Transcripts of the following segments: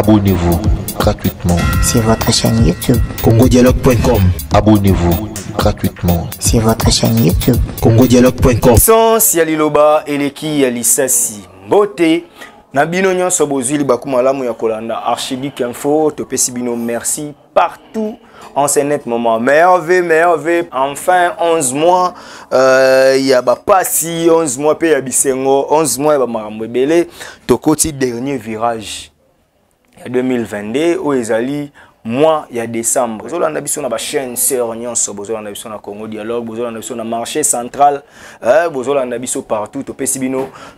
Abonnez-vous gratuitement. C'est votre chaîne YouTube. CongoDialogue.com. Abonnez-vous gratuitement. C'est votre chaîne YouTube. CongoDialogue.com. Sans Yaliloba et Leki Yalisasi. Beauté. Nabino Nyon Sobozuli Bakumala Mouyakolanda. Archibique Info. Topesibino. Merci partout. En ce net moment, merveilleux, enfin 11 mois, il y a pas si 11 mois, il y a 11 mois, il y a un dernier virage. Il y a 2022, où ils allaient, mois, il y a décembre. Vous avez une chaîne, vous avez un Congo Dialogue, vous avez un marché central, vous avez un partout,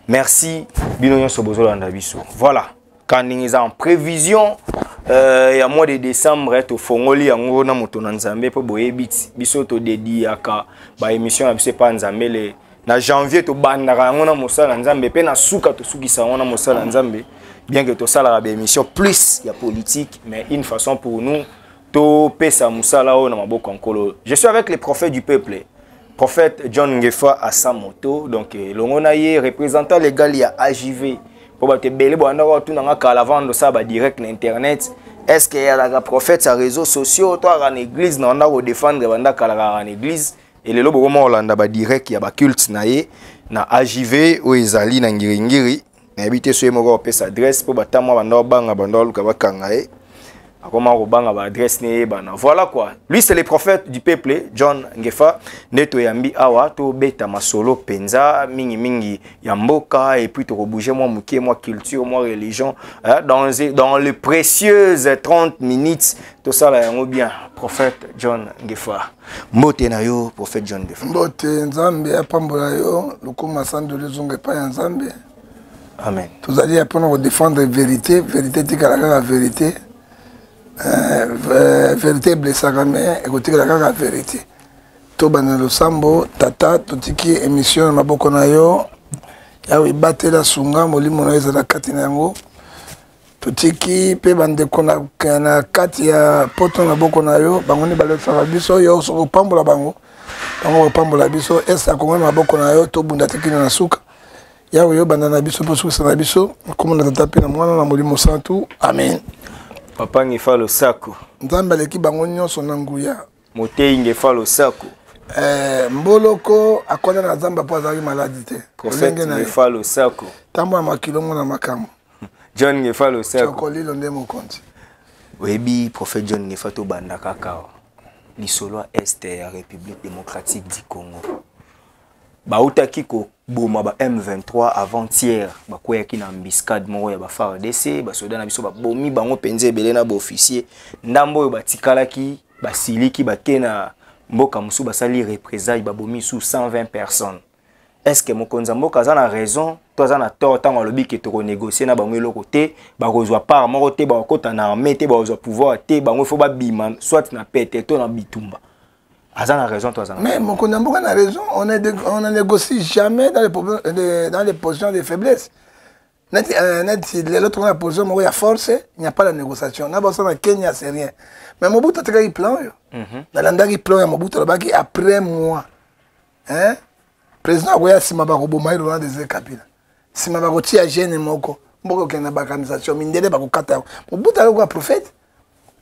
merci, vous avez un voilà. Quand ils en prévision, il y a mois de décembre, il y a Je suis avec les prophètes du peuple. Prophète John Ngefa à sa moto. Donc, le représentant légal à AJV. Direct sur internet. Est-ce qu'il y a des prophètes sur les réseaux sociaux? Toi, en église, on a défendre en église. Et les lobes, on a direct, il y a des cultes, na AJV, ou ils allaient dans Ngiringiri. Habité sur les mots, on a adresse pour battre moi, on a bandol, on a adresse. Voilà quoi. Lui, c'est le prophète du peuple, John Ngefa. Neto yambi awa, to beta masolo, penza, mingi mingi, yamboka, et puis to rebouger moi, mouké, moi, culture, moi, religion. Dans les précieuses 30 minutes, tout ça là, on bien. Prophète John Ngefa. Mbote na yo, prophète John Ngefa. Mbote, nzambi, apambola yo, lukuma sandu lezonge pa ya nzambi. Amen. Tout ça dit, apprendre à défendre la vérité, vérité, la vérité. Vérité blessa mais écoutez la vérité. Tout le sambo, tata, tout qui émission ma bokonayo, yaoui batte la sunga, moli monaise la katinango, tout qui peut bande kona katia poto na bokonayo, bangoni balé farabiso, yo so pambo la bango, bango pambo la biso, est-ce qu'on ma bokonayo, tout bunda tiki na souka, yaoui yo bandana biso, pour souka na biso, comme on a tapé na moana, na moli mosantu, amen. Papa Ngefa le sako. Nzamba l'équipe bangonyo son angouya. Mote Ngefa le sako. Mboloko akonda na Nzamba po azali maladité. Prophète Ngefa le sako. Tambo ya makilongo na makamo. John Ngefa le sako. Chokoli londe mo konti. Webi prophète John Ngefa to banda kakao. Lisolo est ya République démocratique du Congo. Baoutaki ko boma ba M23 avant-hier bakoyaki na embuscade moko ya ba FARDC ba soda na biso ba bomi bango penze ebele na ba officier ndambo oyo batikalaki ba siliki ba kena mboka musu ba sali représailles ba bomi sous 120 personnes. Est-ce que mokonza mboka za na raison to za na tort tant alobi ke to négocier na bango eloko te ba kozwa part moko te ba kota na armée te ba kozwa pouvoir te bango fo ba bima soit na pete to na bitumba. Azana raison, toi, Azana. Mais mon condamné a raison. On ne négocie jamais dans les positions de faiblesse. Si l'autre a la position, il y a force, il n'y a pas de négociation. Là, on a Kenya, c'est rien. Mais mon bout, il y a un plan. Dans le plan, il y a mon bout, après moi. Le président, il y a si ma barre au Bomaï, il y a des écapines. Si ma barre au Tia, j'ai un moko. Moko, il y a une organisation. Il y a des barres au bout, il y a un prophète.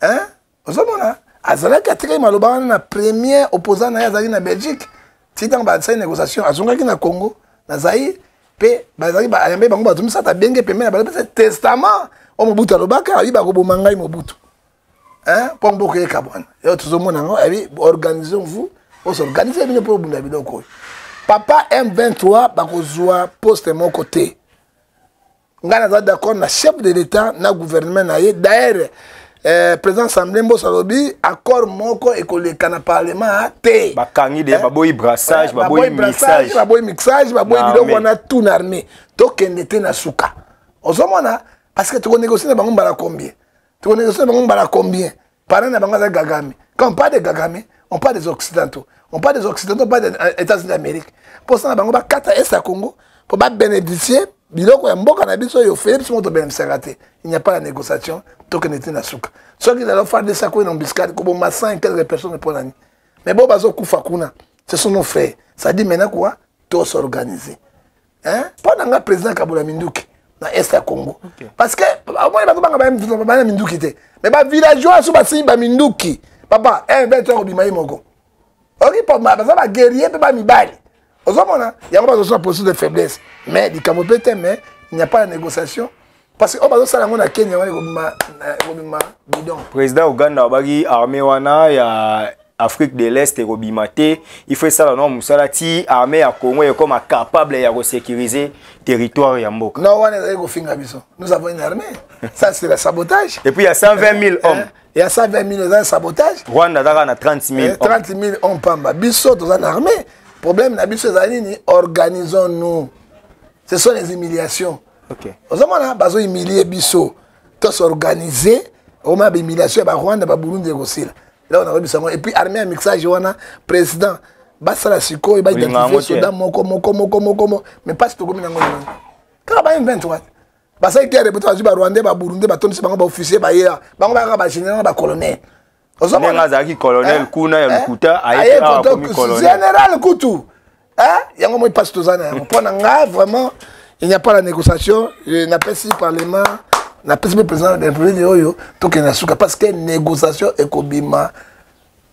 Hein? Vous savez, là? Azala Katri Maloban, la première opposante à Yazari na Belgique, si dans la négociation, Azunga qui na Congo, Nazaï, P. Bazari Bayambe Bango, tout ça, t'as bien que Pémé, c'est testament, on Mobutu Alobaka, il va au Manga et Mobutu. Hein, Pombo Kabouane. Et autres au monde, organisons-vous, on s'organise bien pour vous, David Okoy. Papa M23, Bakozoa, poste mon côté. On a d'accord, la chef de l'État, na gouvernement, d'ailleurs. Président Assemblée Mbosalobi, accord moko et le Parlement a té. Bakangi de baboy brassage, baboy mixage. Baboy mixage, baboy bidon, on a tout armé. Toke n'était na souka. Osomona, parce que tu négocies na bango bala combien? Tu négocies na bango bala combien? Parrain na bango za Gagame. Quand on parle de Gagame, on parle des Occidentaux. On parle des Occidentaux, on parle des États-Unis d'Amérique. Pour ça, na bango ba kata est à Congo, pour ba bénéficier. Il n'y a pas la négociation, tant qu'il n'était pas souk. Ceux qui allaient faire des sacs en embuscade, comme 100 et quelques personnes pour l'année. Mais bon, ce sont nos frères. Ça dit maintenant quoi? Tout s'organiser. Hein? Pendant que le président Kaboula Mindouk, dans l'Est du Congo. Parce que, moi, je ne sais pas, mais les villageois sont mindouki. Papa, un 20 heures du Maïmogo. On guerrier, il y a une position de faiblesse. Mais il n'y a pas de négociation. Parce que le président Ouganda a armé wana Afrique de l'Est et Robimaté. Il faut ça non musalati armée à Congo est comme capable de sécuriser territoire Yamboka. Non, nous avons une armée. Ça c'est le sabotage. Et puis il y a 120 000 hommes. Il y a 120 000 hommes sabotage. Rwanda a 30 000 hommes. 30 000 hommes pamba. Bisso dans une armée. Problème na bisso zanini organisons-nous. Ce sont les humiliations. OK. Osama na bazo humilier bisso. Tous organisés, on m'a humiliation ba Rwanda ba Burundi aussi. Là, on a et puis, armée à mixage, on a président. Bassala Siko, il va identifier Soudan, Moko. Mais pas si tu as un quand il y a 23, Bassala qui a répété à Rwanda, à Burundi, à Tom, à officier, à Yéa, à général, à colonel. On a dit colonel, Kuna, Kuta, à Yéa, général Koutou. Il y a un moment qui passe tout ça. Vraiment, il n'y a pas la négociation. Je n'appelle si parlement. La présidente de la République parce que négociation et Kobima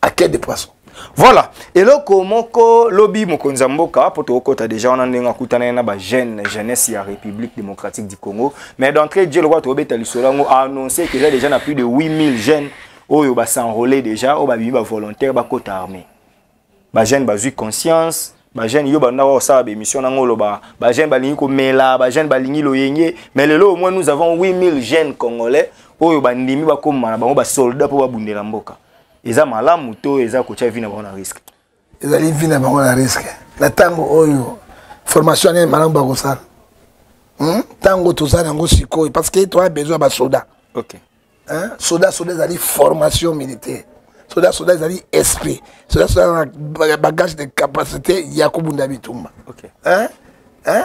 à quai de poissons. Voilà. Et là, comment lobby Mokonzamboka, pour tout le déjà, on a une jeunesse de la République démocratique du Congo. Mais d'entrée, Dieu le roi Tobé Talisolango a annoncé que là, déjà, on a plus de 8000 jeunes qui s'enrôler déjà, qui sont volontaires, qui sont armés. Les jeunes ont eu conscience. Bajen yo banda wa sabe mission nango loba bajen balingi ko mela bajen balingi loyenge mais lelo au moins nous avons 8000 jeunes congolais oyo bandimi ba koma na bango ba soldats po ba bundela mboka eza malamu to eza ko tcha vina na risque eza li vina bango na risque na tango oyo formation ne malamu ba ko sala tango to sala ngo siko parce que toi a besoin ba soldats OK hein soldats ezali formation militaire. Soda, ils ont esprit. Soda, un bagage de capacité. Yacoub Ndabitumba. OK. Hein? Hein?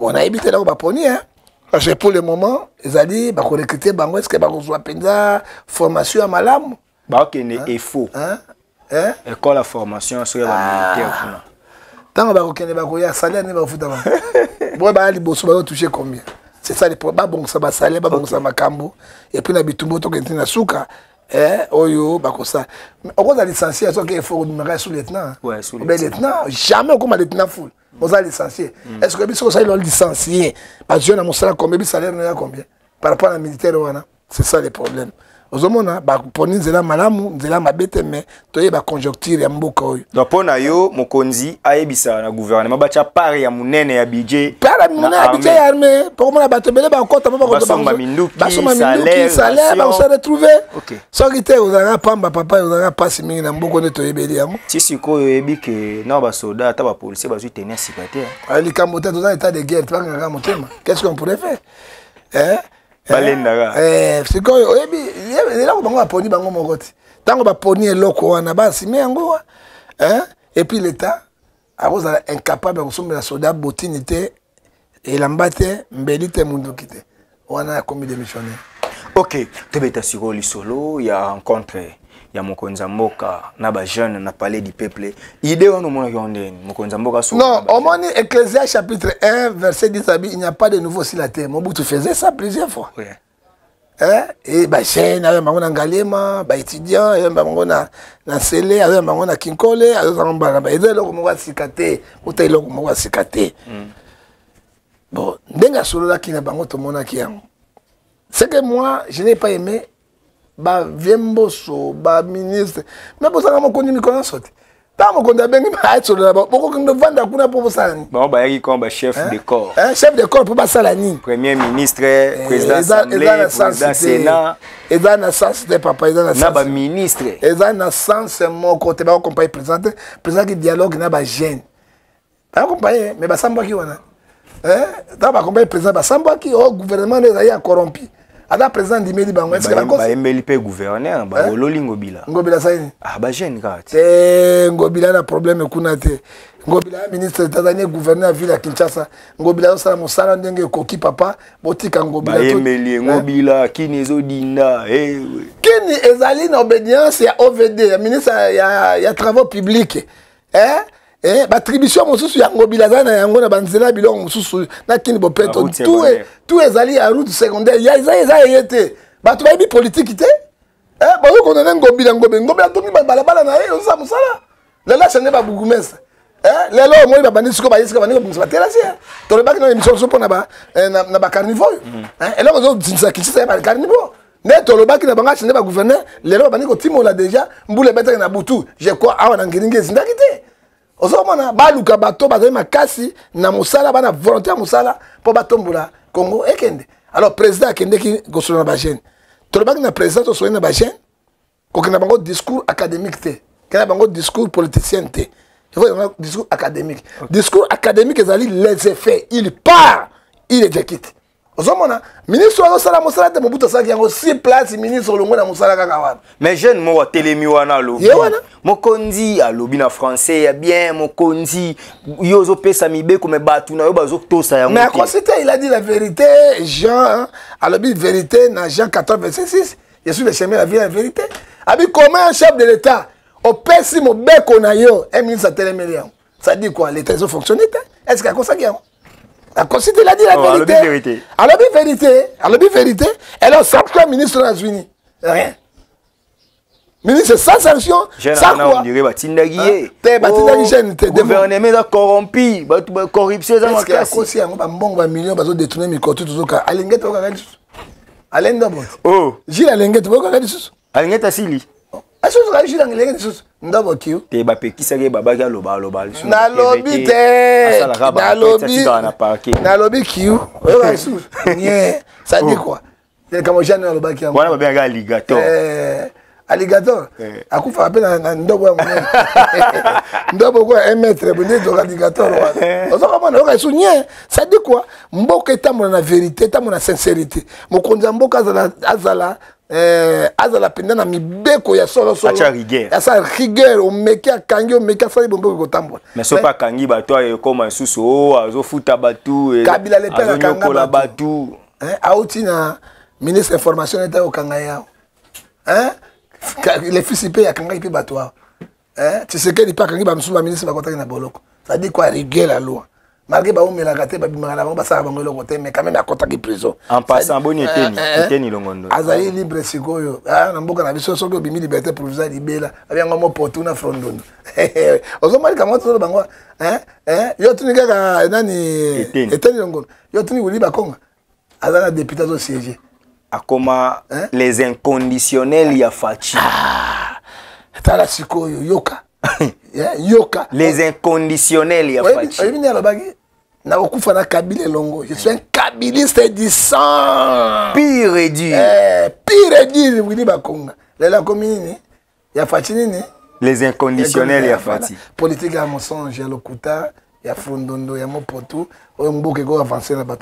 On a évité là où hein? Parce que pour le moment, ils ont dit, bah, recruter, bah, est-ce que bah, on soit penda, formation à malam? Bah, OK, est faux. Hein? Hein? Et quand la formation serait militaire, tant que bah, OK, bah, on a salaire, on va foutre avant. Bon, bah, les bosses, bah, on touche combien? C'est ça les problèmes. Bon, ça va saler, bon, ça va cambo. Et puis, on a dit tout le monde qui est en souka. Oyo, bako ça. On a licencié, c'est qu'il faut numérer sous lieutenant. Ouais, sous lieutenant. Jamais on a lieutenant full. On a licencié. Est-ce que les gens ont licencié? Parce que je n'ai pas combien de salaire on a combien par rapport à la militaire. C'est ça les problèmes. Ozomona bakoponi zela malamu zela mabete mais toye ba conjoncture ya mboka oyo. Donc pona yo mokonzi ayebisa na gouvernement bacha pare ya munene ya budget. Pare munene ya budget ya armée pour mona bato bele ba kota ba kota ba minduki salaire ba se retrouver. OK. Sokite uzanga pamba papa uzanga passe mingi na mboko ne toyebeli yango. Tisi ko yebi ke na ba soldats ta ba police ba su tenir sécurité. Ali kambote dans état de guerre tanga ngamo tema. Qu'est-ce qu'on pourrait faire? Hein? C'est quoi? Il y a un pony, il y a un pony. Tant que pony est là, il y a un pony. Et puis l'État est incapable de la soda, botinité, et l'ambate, mbélité, mundukité. On a commis des missionnaires. OK. Tu es sur le solo, il y a rencontré. Il y a Mokonza Mboka, il jeune, a parlé du peuple. L'idée, on a Mokonza Mboka. Non, au moins, Ecclésias chapitre 1, verset 10, il n'y a pas de nouveau sur la terre. Mobutu faisait ça plusieurs fois. Oui. Hein? Et bah, jeune, avec Mangona Ngalema, bah, étudiant, avec Mangona Nansele, avec Mangona Kinkole, avec Mangona Baïdé, avec Mangona Sikate, avec Mangona Sikate. Bon, Denga Solola qui n'a pas de monde qui a. C'est que moi, je n'ai pas aimé. Bah, Viemboso, bah, ministre. Mais pour ça, on connaît mes connaissances. Pas mon condamné, mais à ce là-bas. Pourquoi qu'on ne vende à quoi pour ça? Bon, bah, il combat chef de corps. Un chef de corps pour pas ça la nuit. Premier ministre, président de l'Assemblée, Sénat. Et dans la sens, c'était papa, et dans la sens. N'a ministre. Et dans la sens, c'est mon côté, bah, on compagne président qui dialogue, n'a pas gêne. Pas accompagné, mais bah, ça m'a qui on a. Hein? T'as pas accompagné président, bah, ça m'a qui au gouvernement, les aïe corrompu. Ada président d'Imeli Bango est-ce que la cause Mbelipe gouverneur ba Ololingo Bila Ngobila ça ni ah ba jeune gars Ngobila na problème kuna te Ngobila ministre de Tanzanie gouverneur ville à Kinshasa Ngobila ça mosala ndenge koki papa botika Ngobila ba Mbeli Ngobila kini ezodinda eh kini ezali na obedience ya OVD ya ministre ya travaux publics hein Eh, attribution mosusu yango bilazana yango na banzela bilon mosusu na kini bopeto tout ezali à route secondaire ya za yete batu ba bi politique té eh ba ko na ngobila tomi balabala na yo sa musala lela chane ba bugumesa eh lelo mo ba bandisiko ba yesika ba niko bungisa terasia to le baki na émission so pona ba na ba carnivore hein et là on dit qui c'est ba carnivore mais to le baki na banga chane ba gouverneur lelo ba niko timola déjà mbule beta na butu je ko awa na ngiringe zindakité. Osomona baluka bato bazali makasi na musala bana volontaire musala po batombola Congo ekende. Alors président akende ki gosolana ba jeune. Tolobaki na président to soyena ba jeune. Ko kena bango discours académique te. Kena bango discours politicien te. Il faut un discours académique. Discours académique ezali les effets, il part, il exécute. Osomona ministre wa sala musala te mobuta saki yango si place ministre longo na musala kaka wana. Mais jeune mo telemi wana lo. Mokondi a lobby na français ya bien mokondi yozo pesa mibeko me batu na yo bazo tosa ya mokondi. Mais c'était il a dit la vérité Jean a lobby vérité na Jean 14:26 je suis le chemin la vie la vérité. Abi comment un chef de l'état au pesi mobeko na yo un ministre telemi ya. Ça dit quoi l'état ils ont fonctionné est-ce qu'à consacrer la constitution a dit la vérité. Alors vérité. Alors vérité. Alors vérité. Alors ça quoi ministre des États-Unis rien. Ministre sans sanction, sans quoi. Dirait batindagié. T'es batindagié jeune, t'es gouvernement corrompu, corruption dans la classe. Aussi on va bon va millions bazo détourner mes comptes tout ça. Alingete on regarde. Alenda bon. Oh, Gilles Alingete on regarde tout. Alingete asili. Aso ça Gilles Alingete tout. Ndabo kiyo. T'es bapé qui s'agit baba ya lobal. Na lobby t'es. Na lobby. Na lobby kiyo. Regarde tout. Nié, ça dit quoi? C'est comme jeune na lobal kiyo. Voilà baba ya ligato. Alligator, à coup frappé dans un double mètre, vous alligator. Ça dit quoi? Mboka est la vérité, la sincérité. Mboka azala pendant mi beko ya solo solo. Asa rigueur, on meka kangi, on meka sali bombo ko tambola. Mais so pas kangi bato e koma susu o azo futa batu e. Kabila le père kanga batu. Hein, autina ministre information eta o kanga ya. Hein? Les fils ils payent à Kanga ils payent batoir. Hein? Tu sais qu'ils pas Kanga ils vont sous la ministre va contacter na bolok. Ça dit quoi rigueur la loi. Malgré bah on met la gâtée bah bimala on passe à bango le côté mais quand même à contacter prison. En passant bon était ni longondo. Azali libre sikoyo. Ah na mboka na biso soko bimi liberté provisoire libela. Avec un mot portuna frondondo. Osomali kama tu bango hein yo tunika ka nani était ni longondo. Yo tuni wili ba Konga. Azala député zo siéger. À comment hein? Les inconditionnels y a fachi. Ah, talasiko yoka. Yoka. Les inconditionnels y a fachi. Je suis un kabiliste du sang. Pire et dur. Pire et dur. Vous dites Bakonga. La commune y a fachi ni. Les inconditionnels y a fachi. Politique à mensonge, y a lokuta, y a frondondo, y a mopoto. On avancer là-bas.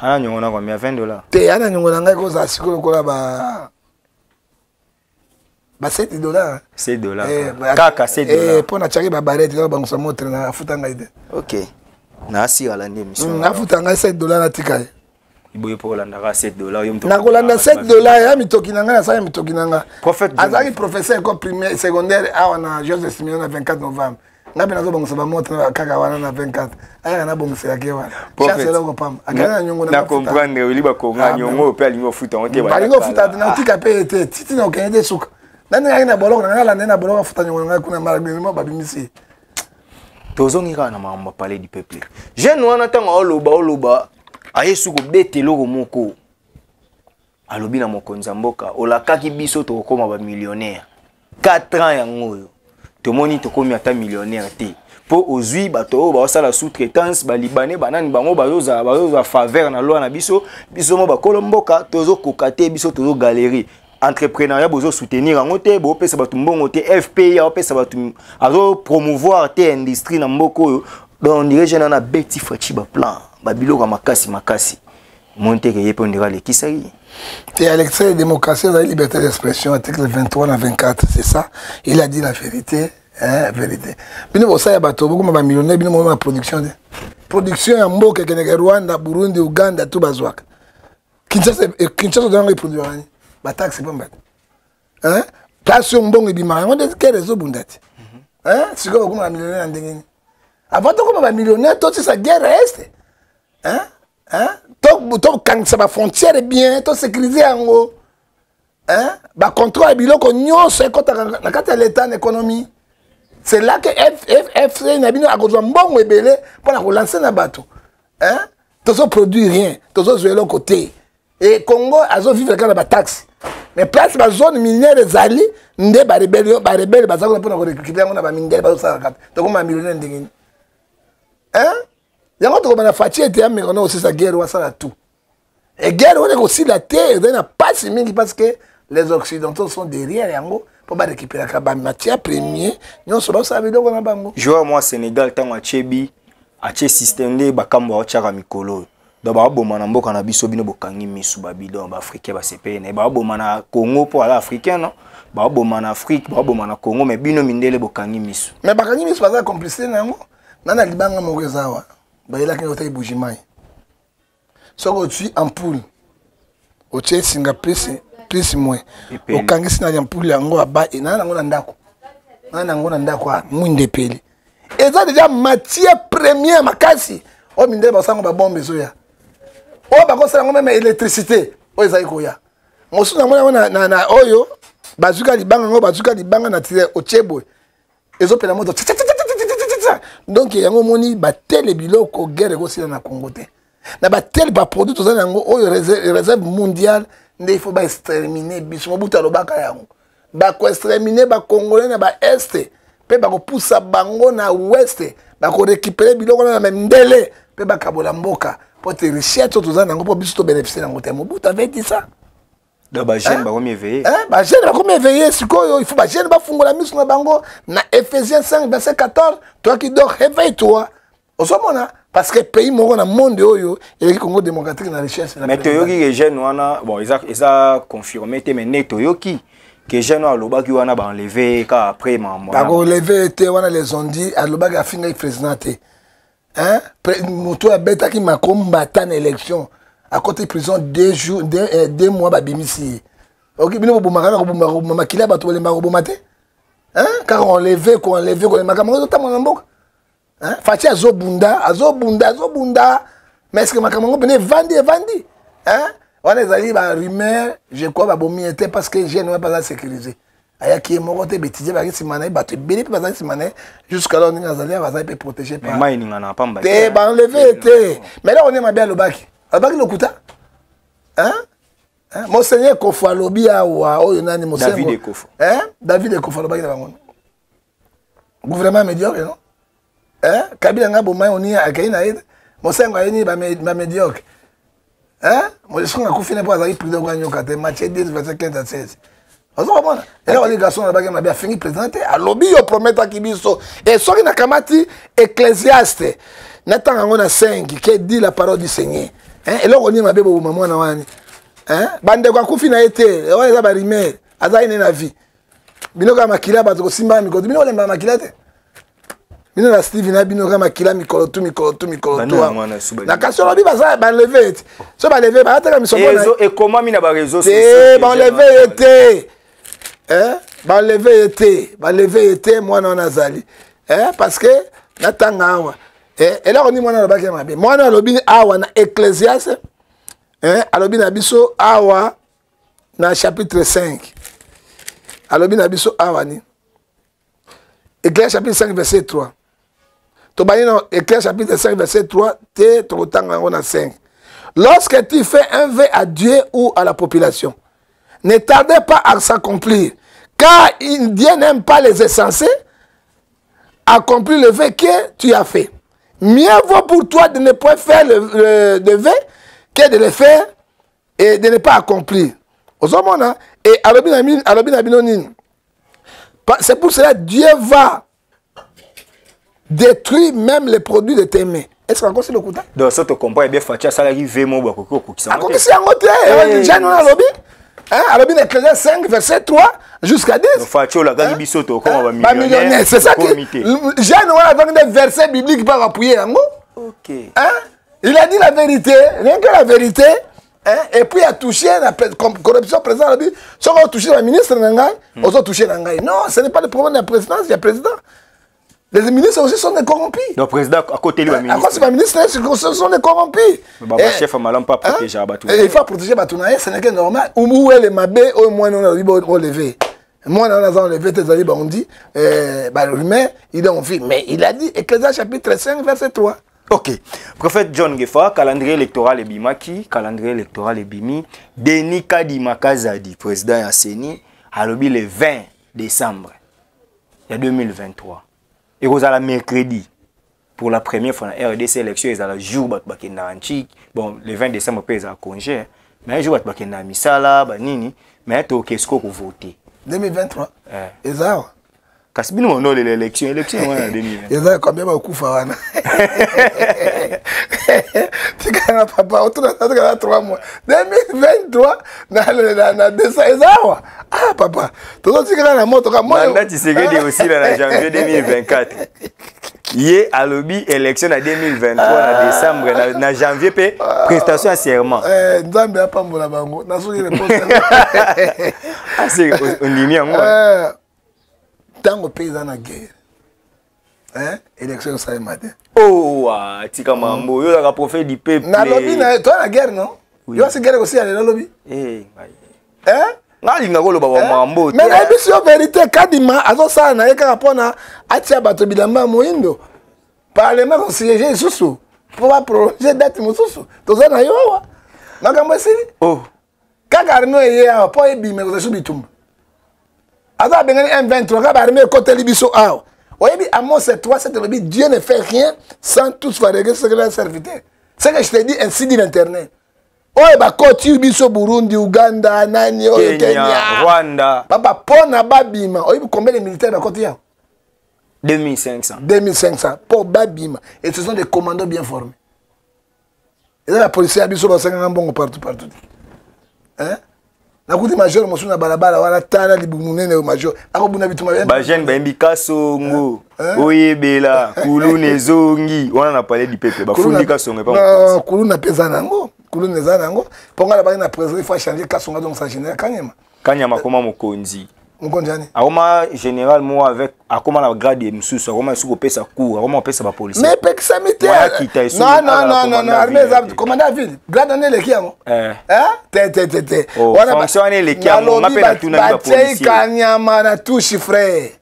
Ah, nous avons combien 20 dollars. T'es à nous avons un gros assuré là-bas. 7 dollars. 7 dollars. Kaka 7 dollars. Et pour la charité, barrette, là, on se montre la foutangaïde. Ok. Nassi à l'année, monsieur. La foutangaïde 7 dollars à Tika. Il boit pour l'Andara 7 dollars. Nakolanda 7 dollars. Il y a Mitokinanga, ça y est Mitokinanga. Prophète. Azali professeur comme primaire secondaire, on a Joseph Simeon le 24 novembre. Na bina zoba ngusaba moto na kaka wana na 24 aya na bongo sira kewa chance loko pam akana nyongo na comprendre wili ba konga nyongo pe alingo futa onte ba alingo futa na tika pe titi na okende suka nani ngina boloko na ngala nena boloko futa nyongo na kuna mara bima ba bimisi tozongi kana mama parler du peuple jeune wana tanga oloba ayesu ko betelo ko moko alobi na mokonza mboka olakaki biso to koma ba millionnaire 4 ans yango tout le monde est millionnaire. Pour aujourd'hui, la sous-traitance, les Libanais, les faveurs, les galeries. Entrepreneuriat, soutenir, FPI, promouvoir l'industrie. On dirait que a petit plan. Et à l'extrait de la démocratie, la liberté d'expression, article 23 à 24, c'est ça. Il a dit la vérité, hein, vérité. Bino bosa ya bato, beaucoup ma millionnaire, bino ma production. Production ya mboka kene Rwanda, Burundi, Uganda, tout bazwaka. Kinshasa dans les produits, ba taxe pas mbata. Hein? Place mbongo bimara, on dit quel réseau bundati. Hein? Siko beaucoup ma millionnaire ndengeni. Avant de millionnaire, tout ça guerre reste. Hein? Hein? Quand ça va frontière bien, tout sécurisé en haut. Hein? Bah contrôle et bilan qu'on c'est quand à l'état d'économie. C'est là que FFC n'a bien à cause bon et belé pour la relancer na bateau. Hein? Tout ça produit rien, tout ça sur l'autre côté. Et Congo a vivre avec la taxe. Mais place la zone minière des alliés, n'est pas rébellion, pas rebelle, pas ça qu'on a pour récupérer, on a pas minière, pas ça. Donc on a millionnaire de hein? Il y a un autre fatigue, mais on a aussi sa guerre, on a ça tout. Et guerre, on a aussi la terre, on n'a pas si mille parce que les Occidentaux sont derrière les Anglo pour pas récupérer la matière première. Nous sommes dans sa vidéo, on a pas mot. Je vois moi Sénégal, tant à Tchébi, à Tché système de Bakambo, à Tcharamikolo. D'abord, bon, on a beaucoup de bisobino, bokangi, misubabidon, africain, basépé, n'est pas bon, on a Congo pour aller africain, non? Bah, bon, en Afrique, bah, bon, en Congo, mais binomindele, bokangi, misu. Mais bakangi, misu, pas ça complicité, non? Dans la Libanga, mon réservoir, il y a des bougimailles. Soit tu es en poule, tu es Singapour, plus moins. Au Kangis, tu es en poule, tu es en bas, et tu es en Ndako. Tu es en Ndako, tu es en Ndako. Et ça, déjà, matière première, ma casse. Oh, mais on a bon besoin. Oh, par contre, on a même électricité. Oh, ça y est, quoi. On se dit, on a Oyo, Bazouka Libanga, Bazouka Libanga, on a tiré au Tchébou. Et ça, on a donc il y a un moment où tel bilan qu'on guerre aussi dans la Congo té na ba tel ba produit tout ça na ngo oyo réserve mondiale il faut ba exterminer biso buta lobaka yango ba ko exterminer ba congolais na ba est pe ba ko poussa bango na ouest ba ko récupérer bilan na même ndélé pe ba kabola mboka pour te richer tout ça na ngo pour biso to bénéficier na ngo té mobuta avait dit ça donc ba jeune ba ko m'éveiller hein ba jeune ba ko m'éveiller sikoyo il faut ba jeune ba fungola miso na bango na Ephésiens 5 verset 14 toi qui dors réveille-toi au somona parce que pays moko na monde oyo et le Congo démocratique na richesse mais toyoki que jeune wana bon ils a confirmé te mais net toyoki que jeune aloba ki wana ba enlever ka après maman ba ko lever te wana les ont dit aloba ka finga président te hein moto ya beta ki makomba ta na élection à côté prison 2 jours 2 mois ba bimisi OK bino bo makala ko bo makila ba to le mako bo maté hein car on levait makamako ta mon mboka hein Fatia azobunda mais est-ce que makamako bene vendi hein on les ali ba rumeur je crois ba bomi était parce que je n'ai pas la sécurité aya ki morote betize ba ki manai ba te bele pas ça manai jusqu'à là on est azali va ça peut protéger pas mais il n'en a pas mbaki te ba enlever te mais là on est ma bien le bac Lokuta, hein? Monseigneur Kofa Lobia ou Yonani Monseigneur. David et Kofa. Hein? David et Kofa Lobia qui est là. Gouvernement médiocre, non? Hein? Kabila nga bomai oni a kaina aide. Monseigneur Ayini ba médiocre. Hein? Monseigneur nga kufine pour azali président kwa nyoka te Matthieu 10 verset 15 à 16. Ozo bana. Ela oli garçon na bagama bia fini présenter a lobi yo prometa kibiso. Et soki na kamati Ecclésiaste. Natanga ngona 5 qui dit la parole du Seigneur. Hein et là on dit ma bébé maman na wani hein bande kwa kufina ete on za barimel azaine na vie bino kama makila ba to simba mi ko bino wala ma makila te bino na Steve na bino kama makila mikolo tu na kasolo bi ba za ba lever so ba lever ba ataka mi so bona et comment mi na ba réseaux sociaux ba lever ete hein ba lever ete moi na nazali hein parce que natanga awa. Et là, on dit, moi, chapitre 5. Ecclésiaste chapitre 5, verset 3. Ecclésiaste chapitre 5, verset 3, lorsque tu fais un vœu à Dieu ou à la population, ne tardez pas à s'accomplir, car Dieu n'aime pas les insensés, accomplis le vœu que tu as fait. Mieux vaut pour toi de ne pas faire le vœu que de le faire et de ne pas accomplir. Et c'est pour cela que Dieu va détruire même les produits de tes mains. Est-ce qu'on c'est le coup? Donc ça te comprend bien, Fatia, ça arrive vraiment beaucoup. Alobine Ecclésiaste 5, verset 3 jusqu'à 10. C'est ça que Jeanne a des versets bibliques par appuyer. Il a dit la vérité, rien que la vérité, et puis il a touché la corruption présidente. Si on a touché la ministre, on a touché la. Non, ce n'est pas le problème de la présidence, il y a président. Les ministres aussi sont des corrompus. Le président à côté de lui, ministre. À côté de ministre, sont des corrompus. Le chef ne pas protéger Batounaï. Il faut protéger Batounaï, ce n'est que normal. Où est le mabé, au moins on a relevé. Moi, on a enlevé tes alliés, on dit, l'humain, il est en vie. Mais il a dit, Ecclésiaste chapitre 5, verset 3. Ok. Prophète John Ngefa, calendrier électoral et Bimaki, calendrier électoral et Bimi, Denis Kadimakazadi, président Yasseni, a lobby le 20 décembre 2023. Et vous allez mercredi pour la première fois dans RDC élection, ils allaient jour bakenda antique. Bon, le 20 décembre ils allaient congé, mais un jour bakenda misala banini, mais tu qu'est-ce qu'on voter 2023. Ils allaient Kasbino on a l'élection, ouais 2020. Ils allaient combien beaucoup farana. Tu gagnes papa autour de 3 mois. 2023 na décembre ils allaient. Ah papa, tu dois dire la moto comme moi. Mandat tu sais que aussi là janvier 2024. Hier à lobby élection à 2023 en décembre na janvier pe prestation à serment. Nzambe a pambola bango. Na soli réponse. Ah c'est on dit moi. Tant que pays en guerre. Hein? Élection ça matin. Oh, tika mambo, yo la prophète du peuple. Na lobby na toi la guerre non? Yo c'est guerre aussi à la lobby. Eh, hein? Mais la mission vérité, Kadima, à son sang, à l'écarapon, à Tiabato Bidamba Moindo, parlement conseiller Soussou, pour prolonger d'être Moussou. Tout ça, il y a un peu de temps. Quand l'armée est là, il y a un peu de temps, mais il y a un peu de temps. M23, l'armée est côté Libiso. Vous voyez, à mon 7-3, c'est le but. Dieu ne fait rien sans tous fabriquer ce que la serviteur. C'est ce que je te dis ainsi dit l'Internet. Oye bakoti biso Burundi, Uganda, Nani, Kenya, Rwanda. Papa pona babima. Oye combien de militaires bakoti ya? 2500. 2500 pour babima. Et ce sont des commandos bien formés. Et là la police a biso basanga bongo partout. Hein? Na kuti major mosu na balabala wala tala libunene major. Ako buna bitu mabene. Ba jeune ba mbikaso ngo. Oye bela kulune zongi. Wana na parler du peuple ba fundi kasonga pa. Kuluna pesa nango. Pour la banane président, il faut changer Kassonga donc sa général Kanyama. Kanyama comment Mokonzi. Mokonjani. Aroma général moi avec à comment la grade Msusu, Aroma sous coupé sa cour, Aroma pèse sa police. Mais pexe militaire. Non, armée commandant ville. Grade année les kiamo. Hein? Voilà fonctionner les kiamo, ma peine tout na police. Kanyama na tout chiffré.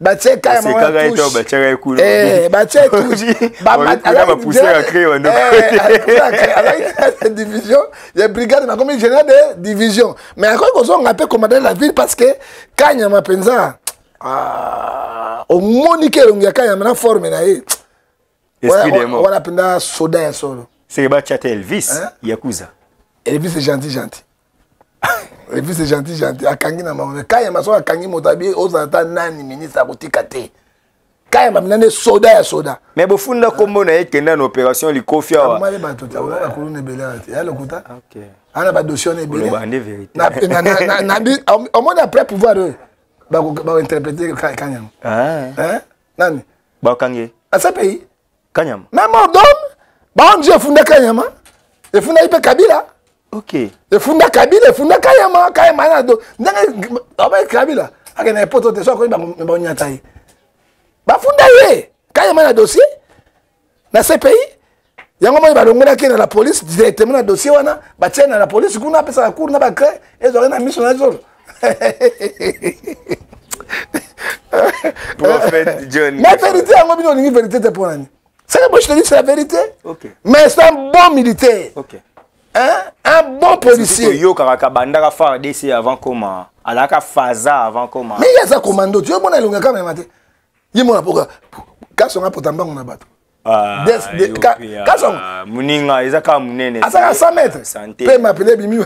Bache Kanyama. C'est carré toi, bache cool. Bache tout. Bah va pousser à créer un autre division, les brigades mais comme général de division. Mais encore qu'on appelle commander la ville parce que Kanyama penza au monique longa Kanyama na forme na e. Voilà penda soda ya solo. C'est ba chat Elvis Yakuza. Elvis c'est gentil. Et puis c'est gentil. Akangi na maman. Kanyama so akangi motabi ozata nani ministre abotika te. Kanyama minane soda ya soda. Mais bofunda kombo na yekenda na opération likofia wa. Amale ba tota ola na kulune bela te. Ya lokuta. OK. Ana ba dossier ne bela. Ba ne vérité. Na bi au moins après pouvoir ba interpréter Kanyama. Hein? Nani? Ba kangi. À ce pays Kanyama. Même ordon ba on je funda Kanyama. Et funda ipe Kabila. OK. Le funda Kabila, funda Kanyama, Kanyama do. Ndenge oba Kabila. Ake na poto te so ko ba nyata yi. Ba funda ye. Kanyama na dossier. Na ce pays. Yango mo ba longona ke na la police directement na dossier wana, ba tena na la police kuna pesa la cour na ba cré, ezo na mission na zolo. Prophète John. Mais vérité yango bino ni vérité te pour nani. C'est que moi je te dis c'est la vérité. OK. Mais c'est un bon militaire. OK. Un bon policier. Yo karaka bandaka faire DC avant comment alaka faza avant comment. Mais il y a ça commando, tu veux mon elonga quand même matin. Il mon pourquoi kasonga potamba on abato. Ah. Kasonga muninga ezaka munene. Asaka 100 mètres. Peut m'appeler bimi.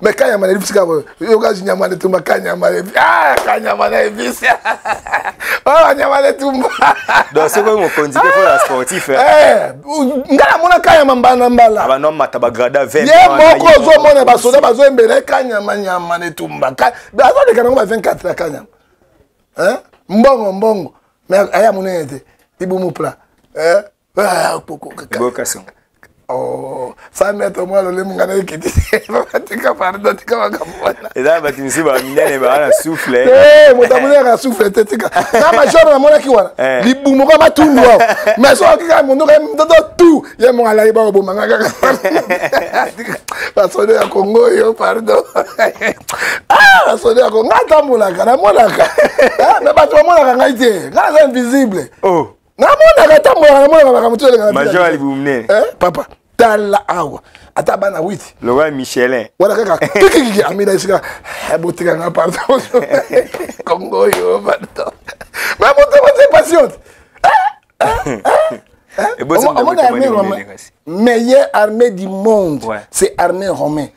Mais Kanyama le fisika yo ka jinyama le tumba Kanyama le. Ah Kanyama le fisika. Oh Kanyama le tumba. Donc c'est quoi mon condition pour la sportif. Ngala mona Kanyama mbana mbala. Aba no mata ba grada 20. Ye moko zo mona ba soda ba zo embele Kanyama nyama le tumba. Ba zo de kanongo 24 Kanyama. Hein? Mbongo. Mais aya munene te. Ibumu pla. Hein? Ah poko kaka. Bokason. Oh, ça met au moins le mangana qui dit et là bah tu me suis bah minel bah souffle eh mon tambour a souffle tete ka na ma job na mona ki wana libumo ka matundu mais so ki ka mon tout ya mon ala ba bo manga ka parce que ya Congo yo pardon ah parce que ya Congo tambola kana mona ka mais ba to mona ka ngaite ka invisible oh. Major, vous venez. Papa, t'as la hawa. Atabana wit. Le roi Michelin. Voilà, Congo, pardon. Mais meilleure armée du monde, c'est l'armée romaine.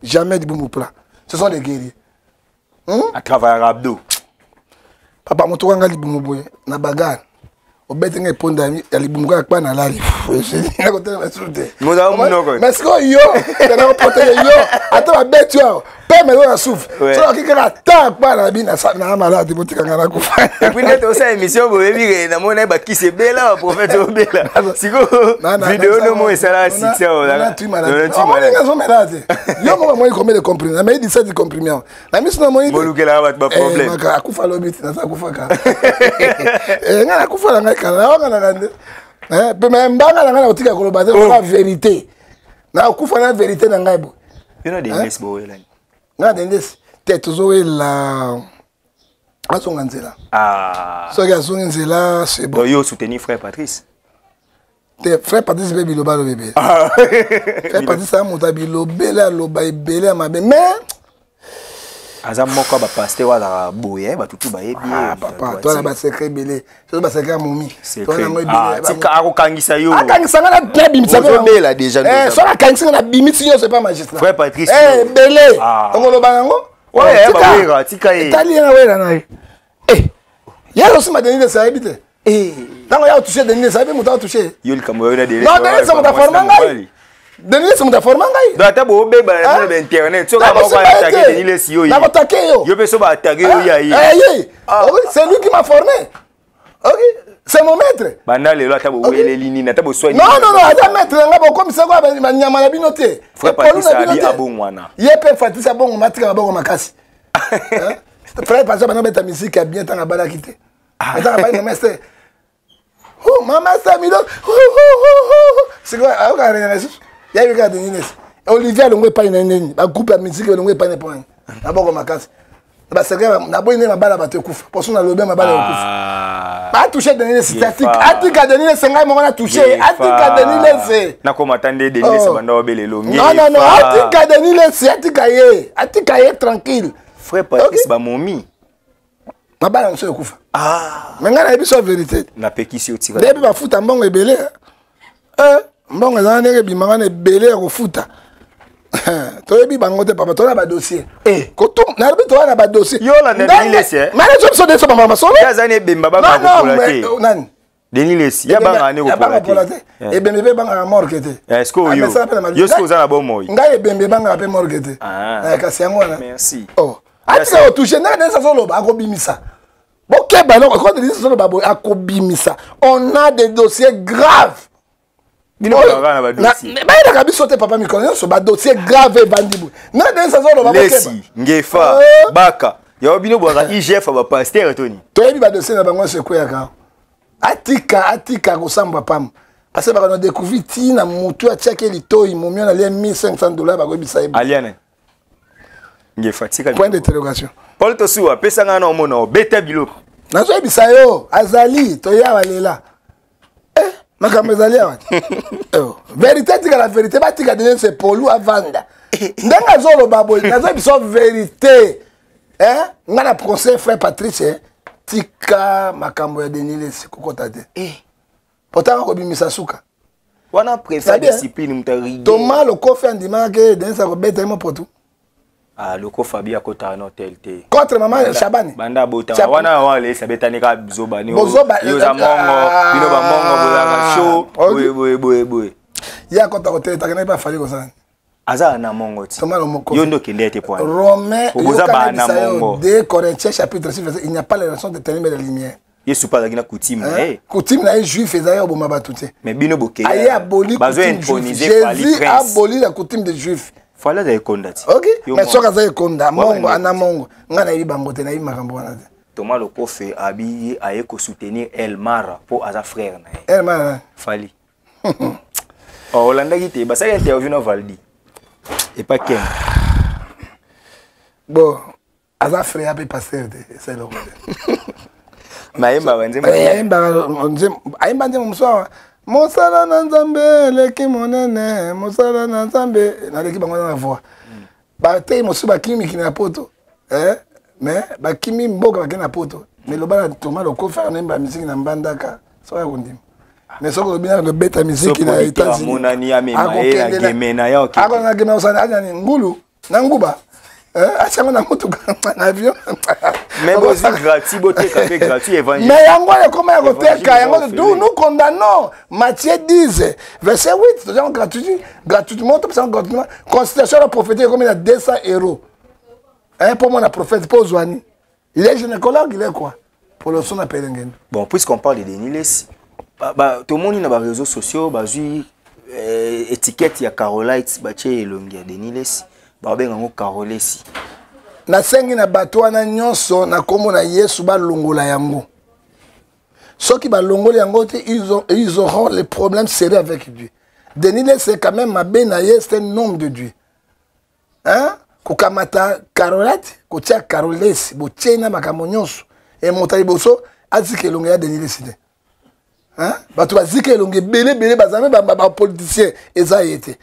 Jamais de boum plat. Ce sont des guerriers. À travers Abdou. Papa, mon tour, il boum na bagarre. Au bête, il mais ce que yo, attends, bête, tu as. Père, mais on a souffle. Tu as t'es toujours là. Ah. C'est bon. Tu soutenir frère Patrice. Frère Patrice, bébé, le bébé. Frère Patrice, ça monte à le ma bébé. Papa, toi, là, secret belé. Frère Patrice. Belé. Ouais, Denis, c'est mon format. Internet. C'est lui qui m'a formé. C'est mon maître. Non. Oh, maman, c'est quoi? Il y a eu un Denis. Olivier, il n'y a pas de groupe de musique, il n'y a pas de point. D'abord, on m'a cassé. Parce que je n'ai pas de balle à te couper. Parce que je n'ai pas de balle à te couper. A touché Denis, c'est statique. A Denis, c'est un moment à toucher. A Denis, c'est. N'a pas attendu Denis, c'est un homme. Non. A Denis, c'est un homme. Tranquille. Frère Patrice, c'est mon ami. Ma balle, on se coupe. Ah. Mais il y a une vérité. N'a pas qui s'y est tiré. Depuis, ma foute en bon rebelle. Bon, les gens ne belé au foot. Tu as dit que papa, tu as un dossier. Quand tu as un dossier, tu as un dossier. Mais tu as un dossier. Tu as un dossier. Mais il a dit sauter papa Mikonio sur un dossier grave bandibou. Non, dans sa zone, on va pas faire. Ngefa, Baka. Il y a un bino boire IGF à ma pasteur, Tony. Tu as dit que dossier n'a pas moins secoué à quand Atika, ressemble à Pam. Parce que on a découvert Tina, Moutou, Tchaké, Lito, il m'a mis en $1500 à Gobisaïb. Aliane. Ngefa, Tika. Point d'interrogation. Paul Tosua, Pesanga, non, mon nom, Beta Bilo. N'a pas bisayo, Azali, Toya, Valela. Ma vérité, la vérité, c'est pour lui à vendre. Dans la vérité, hein? La procès, frère Patrice, tika, ma cambo Denis, c'est pourtant, on a mis sa souka. On a préféré discipline, Thomas, le coffre, on dit que Denis, ça va tellement pour tout. Ah, le coffre, il y a un hôtel. Contre maman, Chabane. Banda Bota. Wana wale, ça betanika Zobani. Yosamongo, Binoba Mongo, Bola Macho. Oui. Il y a un hôtel, il n'y a pas fallu comme ça. Aza na mongo ti. Yondo kende ete poane. Romain, Yokane Bisayo, 2 Corinthiens chapitre 6, il n'y a pas les relations de ténèbres et de lumière. Yesu pas la coutume na eh. Coutume na juif ezaya oboma batute. Mais bino boke. Aye aboli coutume juif. Jésus aboli la coutume des juifs. Fala za ekonda ti. OK. Mais soka za ekonda mongo ana mongo. Nga na yibango te na yimakambo wana. Thomas le prophète abi aye ko soutenir Elmar pour aza frère na. Elmar fali. Oh Hollanda ki te ba sa interview na Valdi. Et pas qu'un. Bon, aza frère abi passer c'est le Maïmba wenzima. Maïmba nzima mswa. Mosala na nzambe leki monene, mosala na nzambe na leki bango na voix. Ba te mosu ba kimi kina poto. Eh? Mais ba kimi mboka ba kina poto. Mais le bana Thomas le kofa na mba musique na mbandaka. So ya kundim. Mais soko le bina le beta musique na États-Unis. So monani ya memaela gemena ya okiki. Akona gemena usana ajani ngulu na nguba. Mais bon, c'est gratuit, c'est gratuit, évangile. Mais nous condamnons Matthieu 10, verset 8, gratuitement, constitution de la prophétie, comme il a 200 €. Pour moi, la prophète, pour Zouani. Il est gynécologue, il est quoi? Pour le son de Pérengen. Bon, puisqu'on parle de Denis, tout le monde a des réseaux sociaux, étiquette, il y a Carolite, il y a Denis. Babé ngango Carolesi. Na sengi na batwa na nyonso na komo na Yesu ba longola yango. Ceux qui ba longola yango ils auront les problèmes sérieux avec Dieu. Denis c'est quand même ma benaye c'est un homme de Dieu. Hein? Kokamata Carolate, kotia Carolesi, botiena makambo nyonso et montali boso azike longola Denis c'est. Hein? Batu bazike longola belé bazame ba politicien ezayete.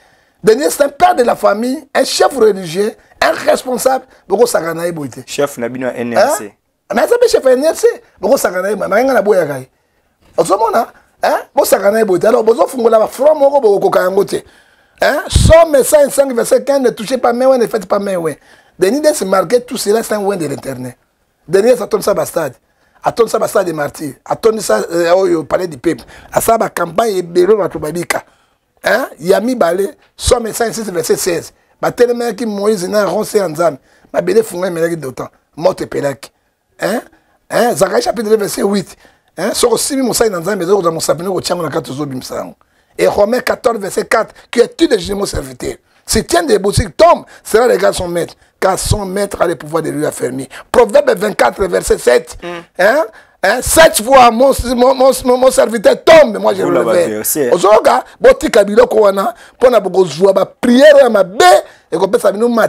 Denis, c'est un père de la famille, un chef religieux, un responsable. Beaucoup Saganaï Boité. Chef Nabino NRC. Mais ça peut chef NRC. Beaucoup Saganaï Boité. Mais beaucoup Saganaï Boité. Beaucoup Saganaï Boité. Alors, beaucoup Saganaï Boité. Beaucoup Saganaï Boité. Somme 105, verset 15, ne touchez pas mes ouins, ne faites pas mes ouins. Denis, c'est marqué tout cela, c'est un ouin de l'internet. Denis, ça tombe ça bastard. Attends ça bastard des martyrs. Attends ça au palais du peuple. Ça va campagne et bélo à Toubabika. Hein? Yami Balé, Somme 56, verset 16. Ma télémère qui Moïse n'a roncé en zame. Ma belle fourrée mérite d'autant. Mort et Pélec. Hein? Hein? Zacharie chapitre 2, verset 8. Hein? Sur 6 000 moussaïs dans zame, mais dans mon sapin, au tchang, on a 4 zobimsang. Et Romains 14, verset 4. Qui est tu de gémeaux serviteurs? Si tient des boutiques, tombe, cela regarde son maître. Car son maître a le pouvoir de lui affermir. Proverbe 24, verset 7. Hein? 7 fois mon serviteur tombe, mais moi je le réveille. Ozoga, boti kabilo koana, pona boko zwa ba prière ya mabe, et ko pesa bino ma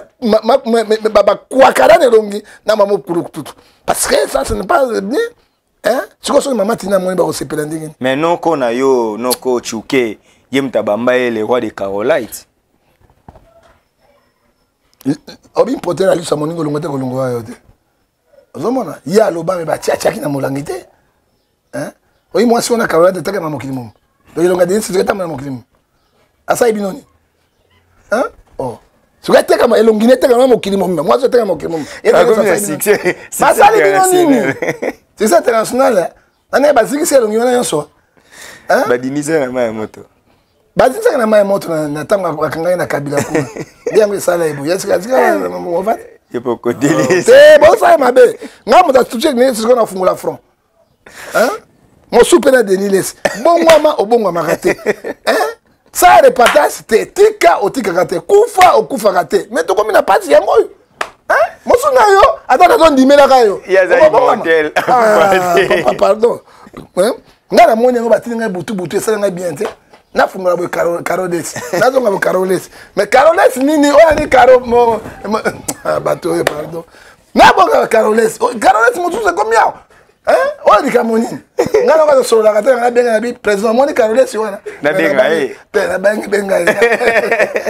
kwa karane longi na mamu kurukutu. Parce que ça ce n'est pas bien. Hein? Siko so maman tina moni ba ko sepelendingi. Mais non ko na yo, non ko chuke, yem tabamba ele roi de Carolite. Obi pote na lisa moningo longote ko longo ayote. Il y a l'obama qui a été en langue. Oui, moi, si on a carré de taquet à mon climum. Donc, on a dit, c'est à mon climum. Asa Ibinoni. Hein? Oh. Si vous êtes à mon climum, moi, je suis à mon climum. Et la communauté, c'est ça, international. On est basé sur le Nigérian soir. Hein? Badinisé à ma moto. Basé sur la moto, on attend à Kanga et Kabila. Bien, mais ça, là, il y a ce qu'il y a. C'est bon, ça, ma belle. Moi, je suis toujours venu sur le front. La front. Hein? Mon soupe est dénilé. Bon, moi, au bon, moi, raté. Hein? Ça, repartage, c'était tika au tika raté. Koufa au koufa raté. Mais tout comme il n'a pas de yango. Hein? Mon sounayo, attends, dis-moi la rayo. Il y a des modèles. Pardon. Hein? N'a la monnaie, on va tenir un boutou, ça n'a bien été. Na fumo la bo Carolette. Na zonga bo Carolette. Mais Carolette nini o ani Caro mo bato pardon. Na bo Carolette. Carolette mo tuza comme yao. Hein? O ni kamoni. Ngalo ka so la ka tena benga na bi président mo ni Carolette wana. Na benga eh. Na benga.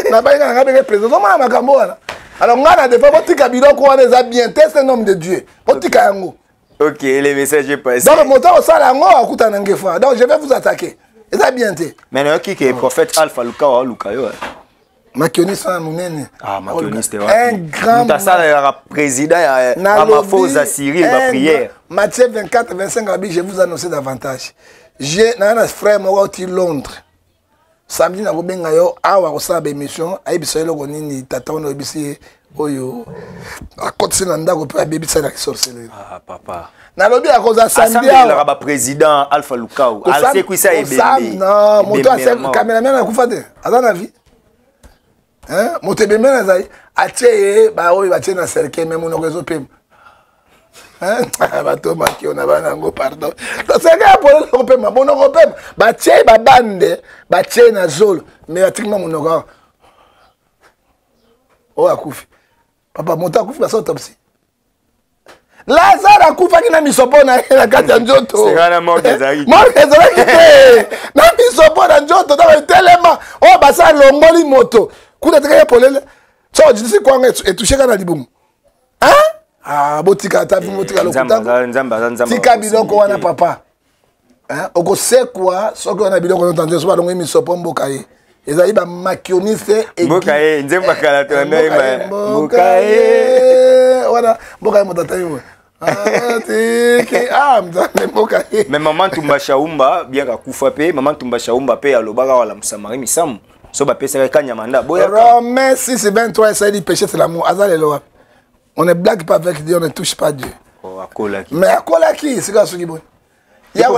Na benga na benga président mo na makambo wana. Alors ngana de fa botika biloko wana eza bien test un homme de Dieu. Botika yango. OK, les messages est passé. Donc mon temps ça la ngo akuta na Ngefa. Donc je vais vous attaquer. Et ça bien été. Mais non, qui est prophète Alpha Luka Lukayo. Makioniste Mounene. Ah, Makioniste. Un grand. Nous avons président à ma fausse à Syrie, ma prière. Matthieu 24, 25, je vous annonce davantage. J'ai un frère qui est à Londres. samedi na kobenga yo awa kosala ba émission ayebisa yo loko nini tata ono ebisi oyo akotse na ndako pe abebisa na sorcellerie. Ah papa na lobi ya koza samedi awa ba président Alpha Lukau alse kuisa ebembe na moto ase cameraman na kufate azana vie hein moto bembe na zai atie ba oyo ba tie na cercle même on réseau pem hein bato maki on abana ngo pardon to seka pole ko pema bono ko pema ba tie ba bande ba tie na zolo mais pratiquement mon organ oh akufi papa monta akufi ba autopsie Lazare akufa kina misopona na kati ya njoto sikana morgue zaidi morgue zaidi na misopona njoto dawa telema oh basa longoli moto kuna teka polele so jisi kwanga etusheka na libumu hein. Ah, botika tabu motika lokota. Tika biloko wana papa. Hein, okose kwa soko wana biloko ntanzwe so balongo misopo mbokaye. Ezali ba makioniste e mbokaye nzemba kala to naima. Mbokaye wana mbokaye modatayo. Ah, tiki amza mbokaye. Mais maman Tumba Shaumba bien ka kufa pe, maman Tumba Shaumba pe alobaka wala msamari misamu. So ba pesa ka kanyamanda boya. Romain 6:23 ça dit péché c'est l'amour. Azale lo. On ne blague pas avec Dieu, on ne touche pas Dieu. Oh, à quoi là qui? Mais à quoi là qui? C'est quoi ce qui est bon? Y'a